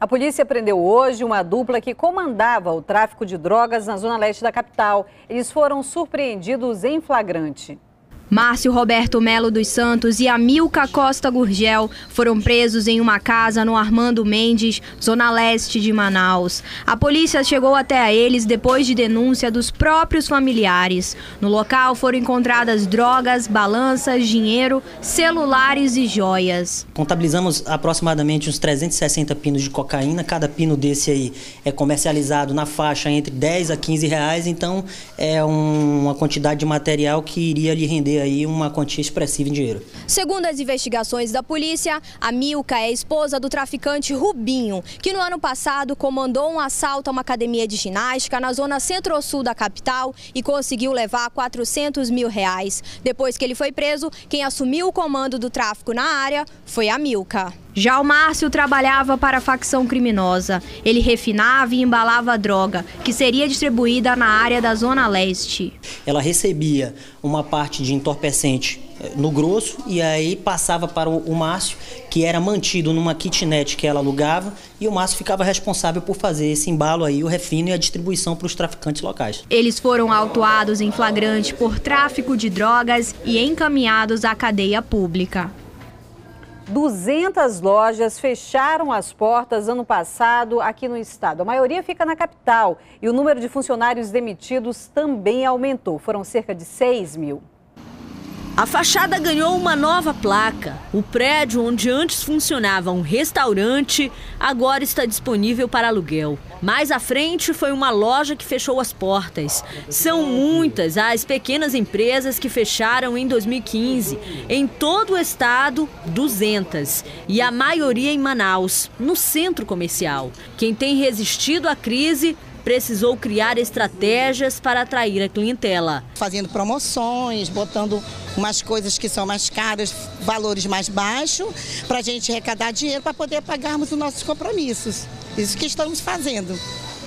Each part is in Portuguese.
A polícia prendeu hoje uma dupla que comandava o tráfico de drogas na zona leste da capital. Eles foram surpreendidos em flagrante. Márcio Roberto Melo dos Santos e Amilca Costa Gurgel foram presos em uma casa no Armando Mendes, zona leste de Manaus. A polícia chegou até a eles depois de denúncia dos próprios familiares. No local foram encontradas drogas, balanças, dinheiro, celulares e joias. Contabilizamos aproximadamente uns 360 pinos de cocaína. Cada pino desse aí é comercializado na faixa entre 10 a 15 reais. Então é uma quantidade de material que iria lhe render aí uma quantia expressiva em dinheiro. Segundo as investigações da polícia, Amilca é esposa do traficante Rubinho, que no ano passado comandou um assalto a uma academia de ginástica na zona centro-sul da capital e conseguiu levar R$400 mil. Depois que ele foi preso, quem assumiu o comando do tráfico na área foi Amilca. Já o Márcio trabalhava para a facção criminosa. Ele refinava e embalava a droga, que seria distribuída na área da zona leste. Ela recebia uma parte de entorpecente no grosso e aí passava para o Márcio, que era mantido numa kitnet que ela alugava, e o Márcio ficava responsável por fazer esse embalo aí, o refino e a distribuição para os traficantes locais. Eles foram autuados em flagrante por tráfico de drogas e encaminhados à cadeia pública. 200 lojas fecharam as portas ano passado aqui no estado. A maioria fica na capital e o número de funcionários demitidos também aumentou. Foram cerca de 6 mil. A fachada ganhou uma nova placa. O prédio onde antes funcionava um restaurante agora está disponível para aluguel. Mais à frente foi uma loja que fechou as portas. São muitas as pequenas empresas que fecharam em 2015. Em todo o estado, 200. E a maioria em Manaus, no centro comercial. Quem tem resistido à crise precisou criar estratégias para atrair a clientela. Fazendo promoções, botando umas coisas que são mais caras, valores mais baixos, para a gente arrecadar dinheiro para poder pagarmos os nossos compromissos. Isso que estamos fazendo.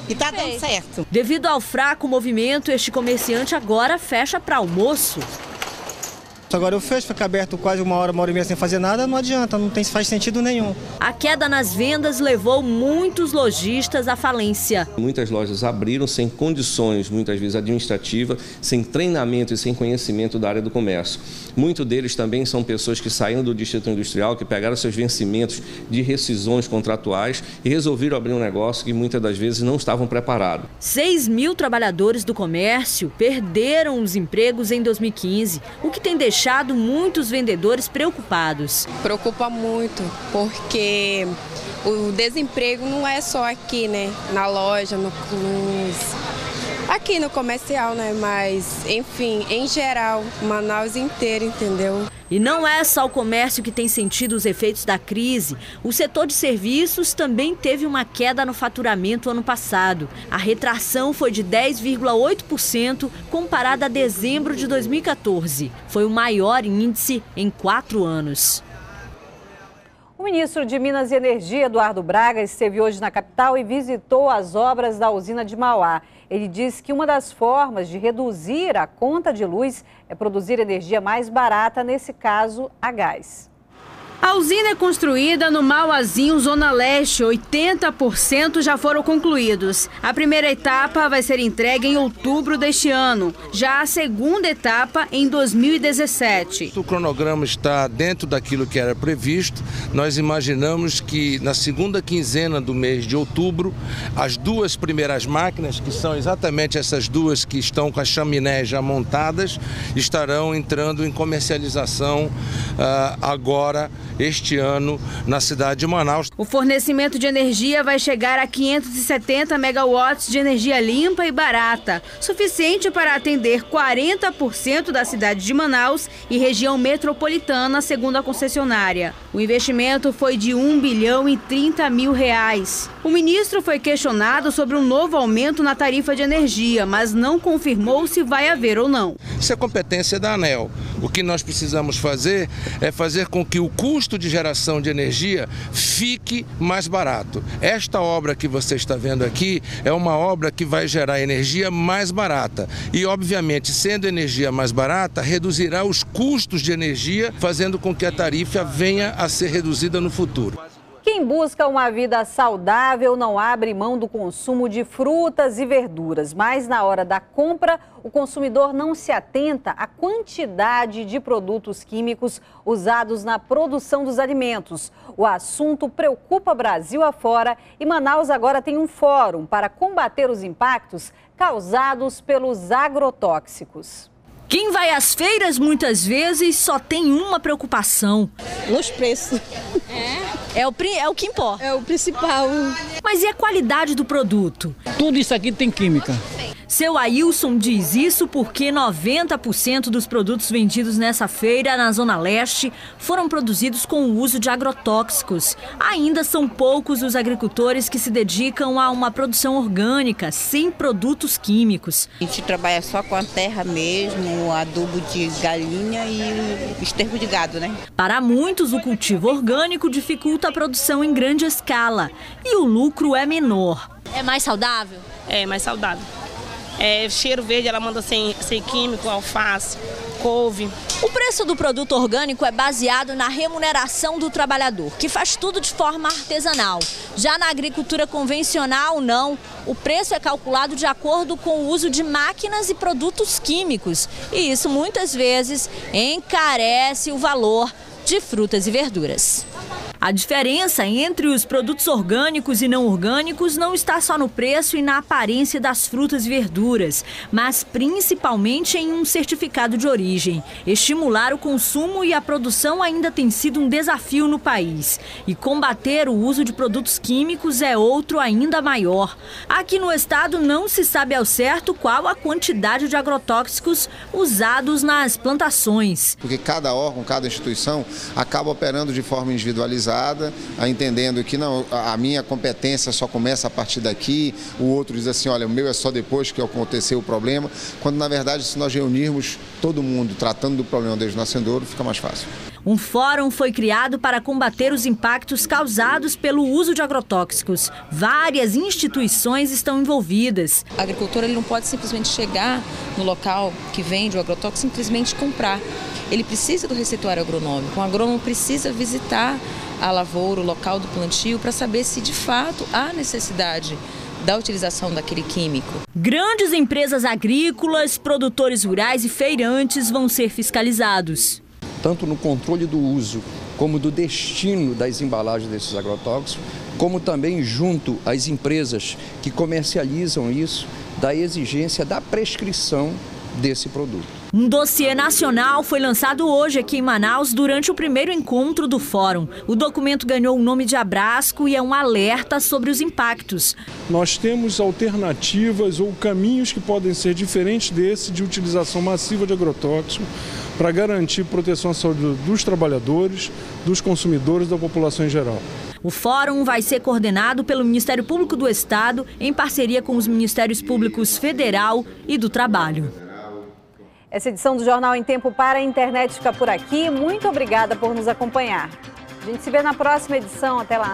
E tá dando certo. Devido ao fraco movimento, este comerciante agora fecha para almoço. Agora eu fecho, fica aberto quase uma hora e meia sem fazer nada, não adianta, faz sentido nenhum. A queda nas vendas levou muitos lojistas à falência. Muitas lojas abriram sem condições, muitas vezes administrativas, sem treinamento e sem conhecimento da área do comércio. Muitos deles também são pessoas que saíram do distrito industrial, que pegaram seus vencimentos de rescisões contratuais e resolveram abrir um negócio que muitas das vezes não estavam preparados. 6 mil trabalhadores do comércio perderam os empregos em 2015, o que tem deixado muitos vendedores preocupados. Preocupa muito, porque o desemprego não é só aqui, né? Na loja, aqui no comercial, né? Mas, enfim, em geral, Manaus inteiro, entendeu? E não é só o comércio que tem sentido os efeitos da crise. O setor de serviços também teve uma queda no faturamento ano passado. A retração foi de 10,8% comparada a dezembro de 2014. Foi o maior índice em 4 anos. O ministro de Minas e Energia, Eduardo Braga, esteve hoje na capital e visitou as obras da usina de Mauá. Ele diz que uma das formas de reduzir a conta de luz é produzir energia mais barata, nesse caso, a gás. A usina é construída no Mauazinho, zona leste. 80% já foram concluídos. A primeira etapa vai ser entregue em outubro deste ano. Já a segunda etapa em 2017. O cronograma está dentro daquilo que era previsto. Nós imaginamos que na segunda quinzena do mês de outubro, as duas primeiras máquinas, que são exatamente essas duas que estão com as chaminés já montadas, estarão entrando em comercialização agora, este ano, na cidade de Manaus. O fornecimento de energia vai chegar a 570 megawatts de energia limpa e barata, suficiente para atender 40% da cidade de Manaus e região metropolitana, segundo a concessionária. O investimento foi de R$1 bilhão e 30 mil. O ministro foi questionado sobre um novo aumento na tarifa de energia, mas não confirmou se vai haver ou não. Isso é competência da Anel. O que nós precisamos fazer é fazer com que o custo de geração de energia fique mais barato. Esta obra que você está vendo aqui é uma obra que vai gerar energia mais barata. E, obviamente, sendo energia mais barata, reduzirá os custos de energia, fazendo com que a tarifa venha a ser reduzida no futuro. Quem busca uma vida saudável não abre mão do consumo de frutas e verduras, mas na hora da compra, o consumidor não se atenta à quantidade de produtos químicos usados na produção dos alimentos. O assunto preocupa Brasil afora e Manaus agora tem um fórum para combater os impactos causados pelos agrotóxicos. Quem vai às feiras muitas vezes só tem uma preocupação: nos preços. É o que importa. É o principal. Mas e a qualidade do produto? Tudo isso aqui tem química. Seu Ailson diz isso porque 90% dos produtos vendidos nessa feira na Zona Leste foram produzidos com o uso de agrotóxicos. Ainda são poucos os agricultores que se dedicam a uma produção orgânica, sem produtos químicos. A gente trabalha só com a terra mesmo, o adubo de galinha e o esterco de gado, né? Para muitos, o cultivo orgânico dificulta a produção em grande escala e o lucro é menor. É mais saudável? É mais saudável. É, cheiro verde, ela manda sem químico, alface, couve. O preço do produto orgânico é baseado na remuneração do trabalhador, que faz tudo de forma artesanal. Já na agricultura convencional, não. O preço é calculado de acordo com o uso de máquinas e produtos químicos. E isso, muitas vezes, encarece o valor de frutas e verduras. A diferença entre os produtos orgânicos e não orgânicos não está só no preço e na aparência das frutas e verduras, mas principalmente em um certificado de origem. Estimular o consumo e a produção ainda tem sido um desafio no país. E combater o uso de produtos químicos é outro ainda maior. Aqui no estado não se sabe ao certo qual a quantidade de agrotóxicos usados nas plantações. Porque cada órgão, cada instituição acaba operando de forma individualizada, entendendo que não, a minha competência só começa a partir daqui, o outro diz assim, olha, o meu é só depois que aconteceu o problema, quando na verdade se nós reunirmos todo mundo tratando do problema desde o nascedouro, fica mais fácil. Um fórum foi criado para combater os impactos causados pelo uso de agrotóxicos. Várias instituições estão envolvidas. A agricultura ele não pode simplesmente chegar no local que vende o agrotóxico e simplesmente comprar. Ele precisa do receituário agronômico. O agrônomo precisa visitar a lavoura, o local do plantio, para saber se de fato há necessidade da utilização daquele químico. Grandes empresas agrícolas, produtores rurais e feirantes vão ser fiscalizados. Tanto no controle do uso, como do destino das embalagens desses agrotóxicos, como também junto às empresas que comercializam isso, da exigência da prescrição desse produto. Um dossiê nacional foi lançado hoje aqui em Manaus durante o primeiro encontro do fórum. O documento ganhou o nome de Abrasco e é um alerta sobre os impactos. Nós temos alternativas ou caminhos que podem ser diferentes desse de utilização massiva de agrotóxico para garantir proteção à saúde dos trabalhadores, dos consumidores, da população em geral. O fórum vai ser coordenado pelo Ministério Público do Estado em parceria com os Ministérios Públicos Federal e do Trabalho. Essa edição do Jornal em Tempo para a Internet fica por aqui. Muito obrigada por nos acompanhar. A gente se vê na próxima edição. Até lá.